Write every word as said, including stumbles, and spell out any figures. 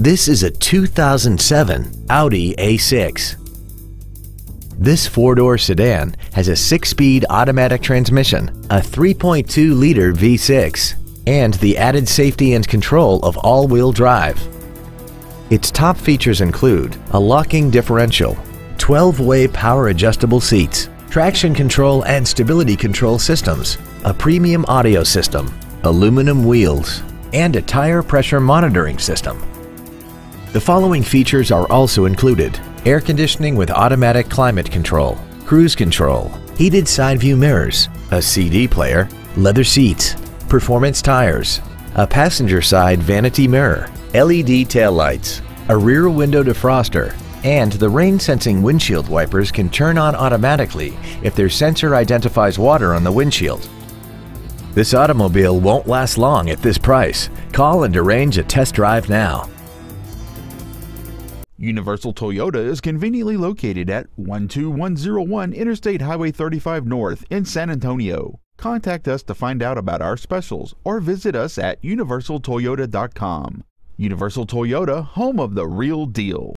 This is a two thousand seven Audi A six. This four-door sedan has a six-speed automatic transmission, a three point two liter V six, and the added safety and control of all-wheel drive. Its top features include a locking differential, twelve-way power-adjustable seats, traction control and stability control systems, a premium audio system, aluminum wheels, and a tire pressure monitoring system. The following features are also included: air conditioning with automatic climate control, cruise control, heated side view mirrors, a C D player, leather seats, performance tires, a passenger side vanity mirror, L E D taillights, a rear window defroster, and the rain-sensing windshield wipers can turn on automatically if their sensor identifies water on the windshield. This automobile won't last long at this price. Call and arrange a test drive now. Universal Toyota is conveniently located at one two one zero one Interstate Highway thirty-five North in San Antonio. Contact us to find out about our specials or visit us at universal toyota dot com. Universal Toyota, home of the real deal.